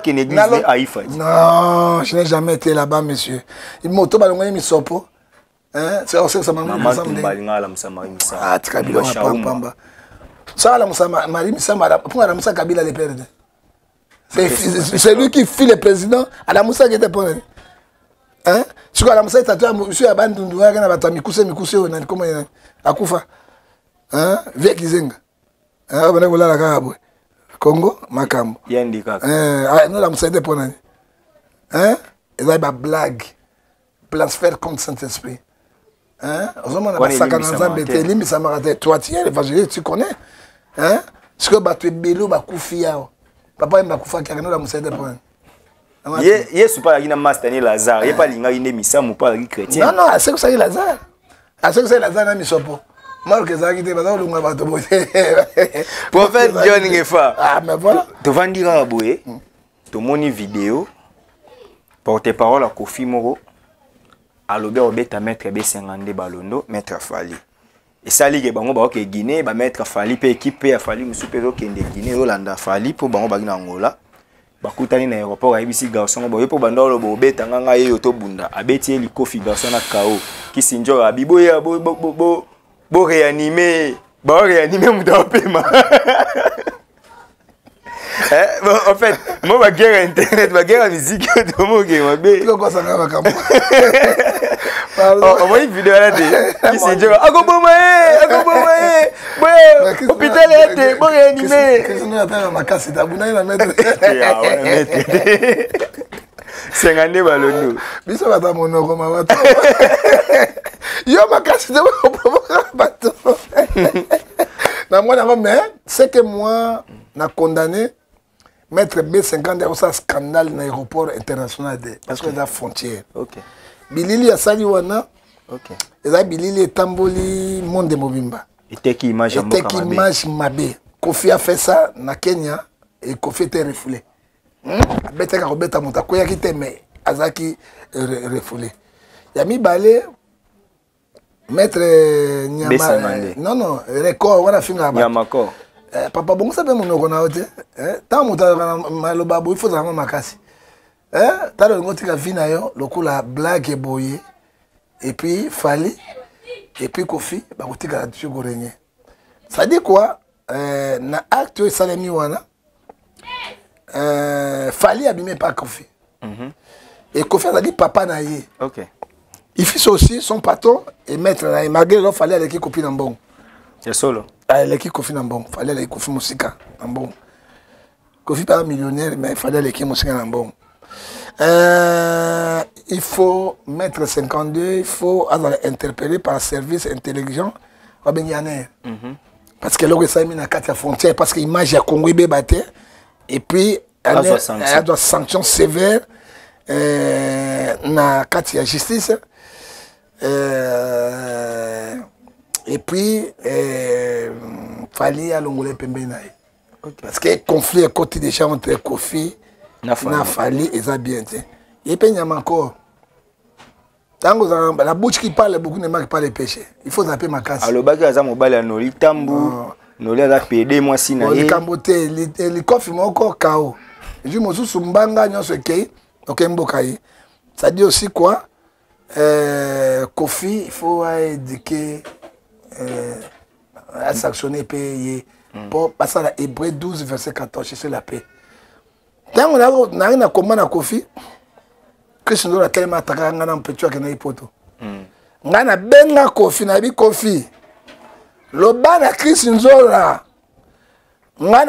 qui n'église Haïfa. Non, je n'ai jamais été là-bas, monsieur. Il m'a tout ballonné, il me sort pas. Hein? C'est aussi que ça m'a mis. Maman, tu m'as la moussama, il me sort. Ah, tu as bien, papa. Ça, la moussama, Marie, il me sort. Pourquoi la moussa Kabila les perdre? C'est lui qui file le président à la moussa qui était pour elle. Hein? Tu vois, la moussa est à toi, monsieur Abandou, il a battu, mi cousse, on a dit comment il a. À Koufa. Hein, vieux Kizenga. Hein, on a volé la caraboue. Congo, Macambo. Yendi kaka. Hein, nous l'avons cédé pour l'année. Hein, ils ont des blagues, blasphère contre Saint-Esprit. Hein, on a passé 50 ans bêté, limite ça m'arrête. Toi, tiens, l'évangéliste, tu connais. Hein, ce que battu Bello, Bakoufia. Papa, il m'a coupé car nous l'avons cédé pour l'année. Hier, c'est pas la master ni Lazare. Hier, pas l'ingénieur Missa, mon pas le chrétien. Non, c'est que ça est Lazare. C'est que ça est Lazare, n'a mis son pot. Marque ça qui te passe au pas de Prophète John Ngefa. Ah mais voilà. Tu vas dire à Aboué, tu moni vidéo porte-parole à Kofi Moro à l'obéir obéta maître B52 balondo maître Fali. Et ça ligue bango ba OK Guinée ba maître Fali pe équipe pe Fali musupero kende Guinée Hollande Fali pour bango ba na Angola. Ba kutani na aéroport a bisi garçon ba yepo banda lo obéta nganga ye to bunda abeti li Kofi garçon na KO ki sinjo abiboya bo pour réanimer, en fait, moi, ma guerre à internet, ma guerre à musique, tout le monde est en ça va comme on voit une vidéo là qui se dit hôpital est bon réanimé. Qu'est-ce qu'on appelle ma casse, c'est abonné la mettre. C'est un débalonneau. Mais ça va dans mon nom, comment va-t-on? Yo, ma casse, c'est bon, on bateau. Non, moi, mais c'est que moi, je condamné maître B50 c'est un scandale dans l'aéroport international parce que c'est la frontière. Ok. Bilili a Saliwana. Ok. Et là, Bilili est Tamboli, monde de Mobimba. Et t'es qui image Mabé. Et t'es qui image Mabé. Kofi a fait ça dans Kenya et Kofi était refoulé. Abeta ka Robert Amonta koya ki teme azaki refoulé. Yami balé maître Nyama. Non, record wana finga ba. Nyamako. Papa bongo sabe mon okona ote. Tant monta na lo babu il faut vraiment makasi. Tant le ngoti ka vina yo lokola blague boye et puis Fali et puis Kofi ba kotika tu go régner. Ça dit quoi na acte salemi wana Fali abîmé par Kofi. Et Kofi a dit papa naïe. Ok. Il fit aussi son patron et maître naïe. Malgré l'offre, Fali avec Kofi Nambon. C'est solo. Avec Kofi Nambon. Fali avec Kofi Moussika Nambon. Kofi pas un millionnaire, mais Fali avec Moussika Nambon. Il faut mettre 52, il faut être interpellé par un service intelligent. Parce que l'Orissa est mis à 4 frontières, parce que l'image de Congo est battée. Et puis, elle a des sanctions sévères dans la justice. Et puis, Fali a l'ongolé Pembenaï. Parce que le conflit est côté déjà entre Kofi, Fali et Zabiente. Et puis, il y a encore La bouche qui parle beaucoup ne marque pas les péchés. Il faut zapper ma casse. Alors, ça dit aussi quoi? Kofi, il faut éduquer, sanctionner, payer. Pour passer à Hébreux 12, verset 14, c'est la paix. Quand on arrive à comment à Kofi, Christ nous a tellement attaqué à un petit peu de poto. On a bien la Kofi, on a bien Kofi. Le bas de Christ nous a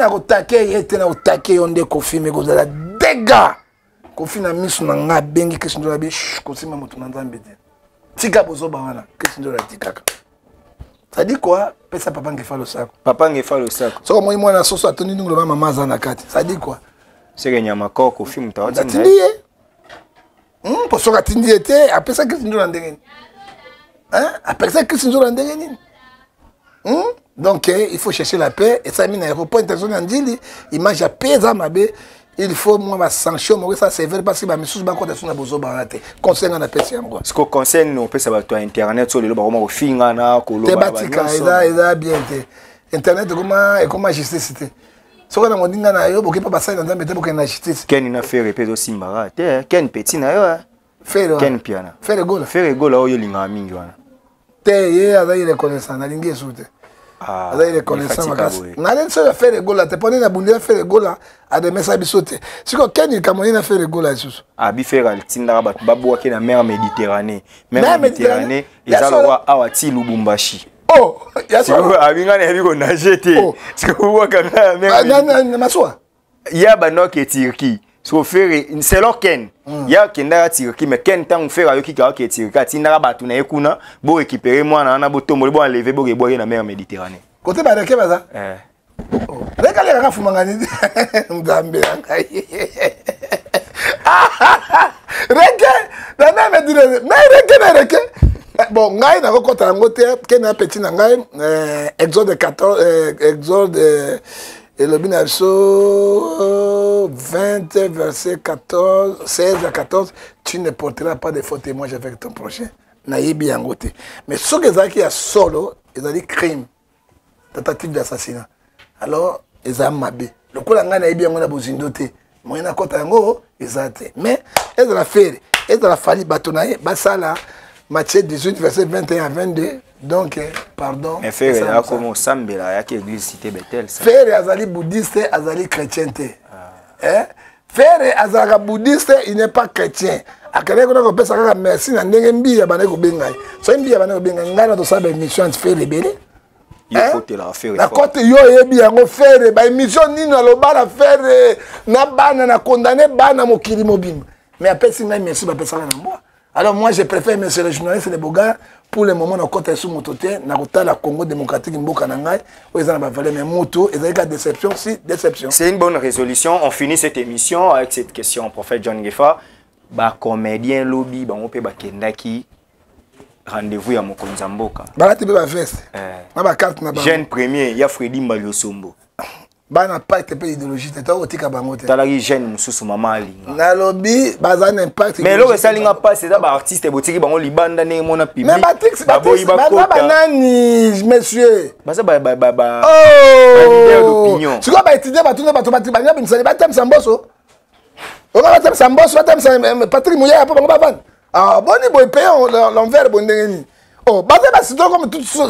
attaqué, il a attaqué, on a Kofi, mais vous avez dégâts. Kofi n'a mis son anga bengi Christ nous a bien Kofi m'a montré dans un bédé. Tika bozo bawana Christ nous a dit kaka. Ça dit quoi? Pesa papa Ngefa le sac. Papa Ngefa le sac. So moi la sauce a tenu nous le maman zanakati. Ça dit quoi? C'est gagné à ma corps au film t'as dit. Pour ça que tu étais après ça Christ nous a dégainé. Hein? Après ça Christ nous a dégainé. Donc il faut chercher la paix et ça mine à l'aéroport international dit image à paix à ma bé. Il faut moi ma sanction moi ça sévère parce que ma mission ba ko tsuna bozo ba raté concernant la pêche moi ce qu'on concerne nous pêche ba toi internet sur le ba ko finga na ko lo ba ba ça bien internet comment justice c'était ce qu'on a mondinga na yo boki pa ba sai nzambe te boki na justice ken na faire repète aussi mbara te ken petit na yo faire ken piana faire goal au yo linga mingi wana te ye azay reconnaissant na lingi soute. Ah, il est reconnaissant. N'allez pas faire les goals là. T'es pas né la boule faire les goals là. À des messages sautés. Si quelqu'un il commence à faire les goals là, c'est ça. Ah, bifera le Tindaraba. Babou qui est la mer Méditerranée. Mer Méditerranée. Ils allent voir Awati Lubumbashi. Oh, y'a ça. Abinga n'a vu qu'on a jeté. Parce que vous voyez comme ça. Non, m'assois. Y'a Banok et Turquie. C'est leur Ken. Il y a Kendara Tirki, mais Ken tant faire avec qui Tirka, Tinaraba, tu n'as pas récupérer moi, on a beau tomber, bon, lever, bon, boire la mer Méditerranée. Côté Badaka, ça regardez la rafle, Manganide. Regardez, bon, on a rencontré un petit Exode 14, Exode. Et le Binasso 20, verset 14, 16 à 14, tu ne porteras pas de faux témoignages avec ton prochain. Naïbi Yangote. Mais ce qui est solo, ils ont dit crime, tentative d'assassinat. Alors, ils ont mabé. Le coup, ils ont dit qu'ils ont dit qu'ils ont dit. Mais, ils ont fait, ils ont fallu bâtonner, basala, Matthieu 18, verset 21 à 22. Donc, pardon. Mais faire là comme au Sambela, il y a qui église cité Bethel. Faire azali bouddhiste, azali chrétien. Hein? Faire azali bouddhiste, il n'est pas chrétien. A quelqu'un qu'on a compris ça, merci, n'a rien mis à banner au Bengal. Soit une bille à banner au Bengal, n'a pas de ça, ben mission faire les bébés. Il faut te la faire. La côte yo est bien au faire, ben mission ni dans le bar à faire, n'a pas n'a condamné, ban à mon kilimobim. Mais après si même merci, ben ça n'a moi. Alors moi je préfère monsieur le journaliste les Boga. Pour le moment, on compte sur mon côté, on a la Congo démocratique, où ils ont avalé mes motos, ils ont eu la déception, si déception. C'est une bonne résolution. On finit cette émission avec cette question, prophète John Ngefa. Bah comédien lobby, bah on peut bah Kendaki rendez-vous à mon Konzamboka. Bah là tu peux bah veste. Na bah carte na bah. Jeune premier, il y a Freddy Mbalosombo. Bah n'a pas été idéologie, t'es toi au tika bangote. T'as la jeune mususu maman ali. Na lobby, bah ça n'impacte. Mais l'eau ça linga pas, c'est ça bah artiste et boutique bah on libanda né mon api. Mais batik, batik, bah nani, monsieur. Bah ça bah. Oh. Tu vois bah étudier bah tout ne bah tout batik bah n'y a pas une salle bah t'aimes samboso. On va t'aimes samboso, t'aimes sam Patrick Mouya après on va vendre. Ah bon il boit payant l'envers bon dengeni. Oh, bah c'est donc comme tout ça,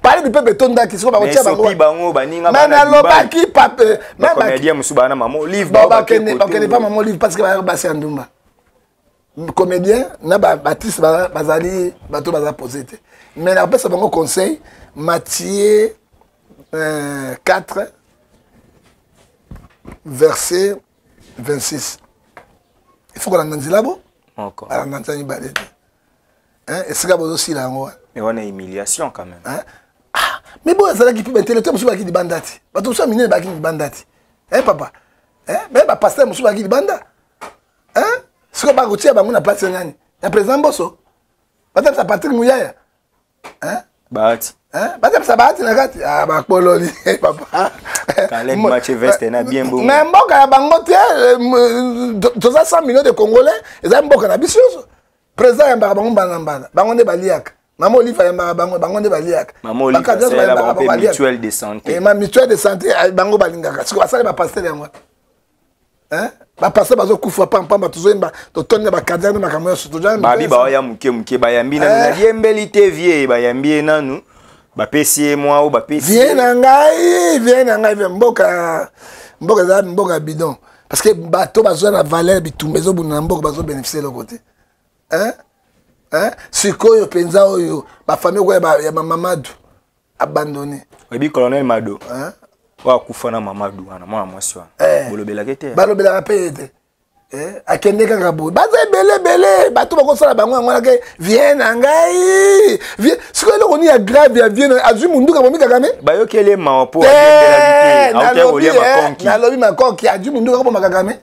parler du peuple tonda qui se voit au tchaba. Même à l'obaki, pape, même à comédien, Moussoubana, maman, livre, bah, qu'elle pas maman, livre, parce que va passer en Douma. Comédien, n'a pas Baptiste Bazali, Bateau Baza posé. Mais après, ça va mon conseil, Matthieu 4, verset 26. Il faut qu'on en dise là-bas. Encore. Alors, on entend une balade. Et ce qu'il aussi là, mais on a humiliation quand même. Hein? Ah, mais bon, c'est là qui peut mettre le temps sur qui dit bandati. Bah tout ça miné bah qui dit bandati. Hein papa? Hein? Mais bah pasteur monsieur bah qui dit banda. Hein? Ce que bah goutier bah on a place nani. À présent bosso. Bah ça Patrick Mouya. Hein? Bahati. Hein? Bah ça Bahati na gati. Ah bah kololi papa. Calais match veste na bien bon. Mais mboka ya bangote 200 millions de Congolais, ils aiment mboka na biso. Présent y a bango banambana, bango ne baliak. Maman Olive y a bango, bango ne baliak. Maman Olive, c'est la bango mutuelle de santé. Et ma mutuelle de santé, bango balingaka. C'est quoi ça les bapasser les moi? Hein? Bapasser baso kufa pam pam batuzo imba. Toto ne bakadien ne bakamoya surtout jamais. Babi ba ya muke muke ba yambi na yembelite vie ba yambi na nous. Bapesi moi ou bapesi. Viens ngai mboka mboka za mboka bidon. Parce que bato baso na valeur bitumbezo bunamboka baso bénéficier le côté. Hein? Hein? Si quoi pensa oyo ma famille quoi ya Mamadou abandonné. Oui, colonel Mado. Hein? Wa kufana Mamadou ana mwa mwaswa. Bolobela kete. Balobela pete. Eh akende kanga bo. Bazai bele bele bato bako sala bango ngwana ke vienne ngai. Vienne si quoi loko ni a grave ya vienne azu munduka bomika kame. Bayokele maopo akende la vie. Auto olia makonki. Na lobi makonki azu munduka bomaka kame.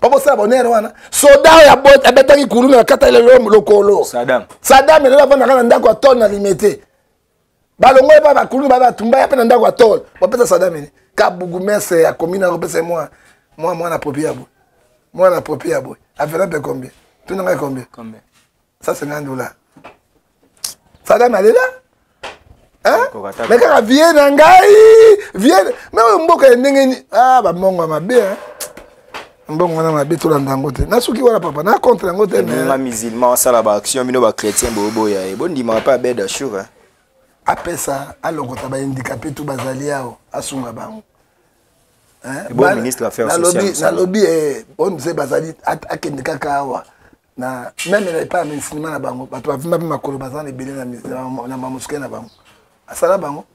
Papa ça bonheur wana soda ya bot abetaki kuluna na kata ile lokolo Saddam ele avana kana ndako atol na limité balongo e baba kuluna baba tumba ya pena ndako atol bapesa Saddam ele kabugumese ya komina ropesa moi na propia boy moi na propia boy avela pe combien tu n'as combien ça c'est $50 Saddam ele là hein mais quand vienne ngai vienne mais mboka ndenge ah ba mongo mabe hein. Bon, on a bientôt l'andangote. Nasuki wala papa, na contre l'angote. Ma musulman, ça la action, mino ba chrétien bobo ya. Bon, dimanche pas bête d'achoura. Après ça, alors qu'on t'a handicapé tout basaliao, asuma bango. Bon ministre affaires sociales. La lobby, on se basali akendika kawa. Na même il n'est pas musulman na bango. Bato avima bima kolobazan et bélé na mamouske na bango. Asala bango.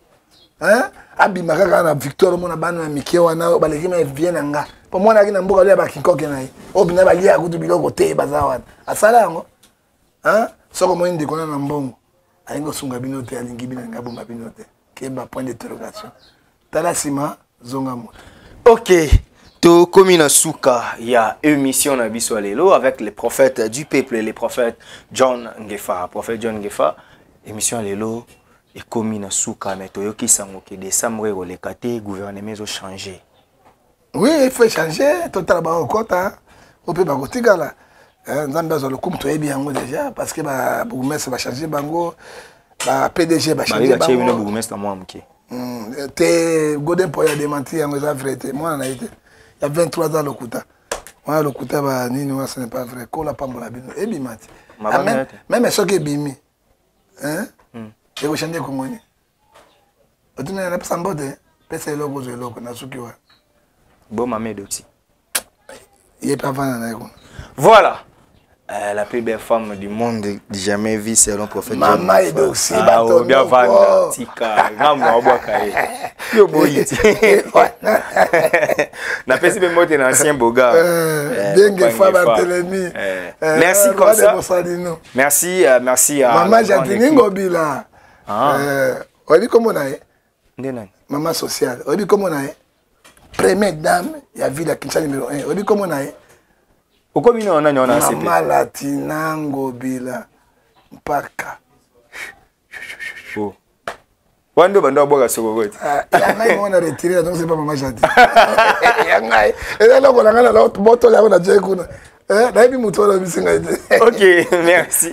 Hein? Abima kaka na Victor mona banu na mikewa na balegi ma vient nga. Pour moi, je suis un peu plus de temps. Je suis un peu plus de temps. Je suis un peu plus de temps. Je suis un peu plus de temps. Je suis un peu plus de temps. Ok. To komina souka ya émission na biso lelo avec les prophètes du peuple, les prophètes John Ngefa. Prophète John Ngefa, émission lelo et komina souka mais to yoki sangoke de samre rolekate gouvernement zo changer. Oui, il faut changer. Tout le monde au peut le bien déjà parce que le bourgmestre va changer, le PDG va changer. Le bourgmestre il y a 23 ans, le Kouta, ce n'est pas vrai. Même ceux qui bimi, ils vont changer comment. Ils ne pas de bon, maman aussi. Il est pas vrai. Voilà. La plus belle femme du monde jamais vue selon prophète. Maman est aussi. Ah, on bien vendre. Tika. Maman, on boit carré. Yo boy. Na pesi be moté na ancien boga. Dengue femme Télémi. Merci comme ça. Merci, merci à Maman Jadiningo bila. Ah. On dit comment on a Ndenani. Maman sociale. On dit comment on a première dame, il y a ville à Kinshasa numéro 1. On dit comment on a au commune on a une Malatina Ngobila Mpaka. Wando bando boga sokoko. Il y a même on a retiré donc c'est pas maman Jadine. Il y a ngai. Et là on a l'autre boto là on a déjà écouté. Ok, merci.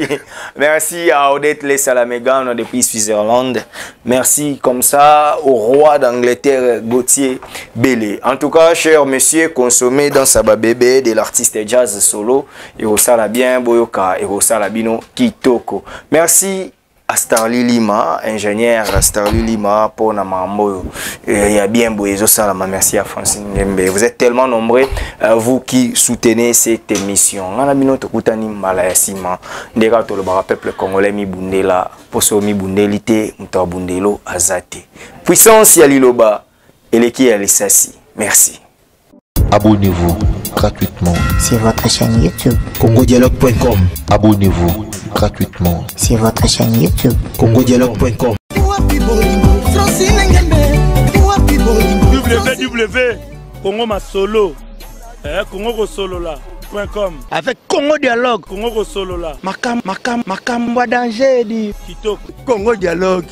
Merci à Odette Les Salamegan depuis Suisse-Irlande. Merci comme ça au roi d'Angleterre, Gauthier Bélé. En tout cas, cher monsieur, consommez dans sa bébé de l'artiste jazz solo. Erosala bien Boyoka, Erosala bino Kitoko. Merci à Starly Lima, ingénieur Starly Lima, pour Namambo. Il y a bien Boezo Salama. Merci à Francine Ngembe. Vous êtes tellement nombreux, vous qui soutenez cette émission. On a mis notre koutani malayasima. Ndeka to le bara peuple congolais mi bundela, poso mi bundelite, mta bundelo azate. Puissance ya liloba, eleki ya lisasi. Merci. Abonnez-vous gratuitement sur votre chaîne YouTube CongoDialogue.com. Abonnez-vous gratuitement sur votre chaîne YouTube CongoDialogue.com. www.congomasolo.com avec Congo Dialogue. Congo Solola. Makam danger dit Congo Dialogue.